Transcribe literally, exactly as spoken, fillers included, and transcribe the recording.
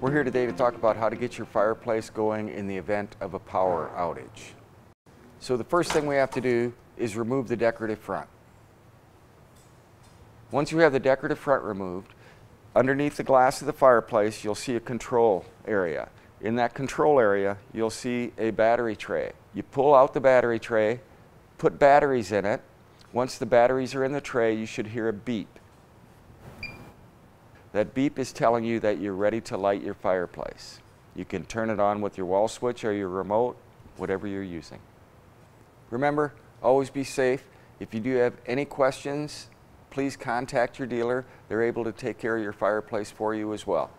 We're here today to talk about how to get your fireplace going in the event of a power outage. So the first thing we have to do is remove the decorative front. Once you have the decorative front removed, underneath the glass of the fireplace you'll see a control area. In that control area you'll see a battery tray. You pull out the battery tray, put batteries in it. Once the batteries are in the tray you should hear a beep. That beep is telling you that you're ready to light your fireplace. You can turn it on with your wall switch or your remote, whatever you're using. Remember, always be safe. If you do have any questions, please contact your dealer. They're able to take care of your fireplace for you as well.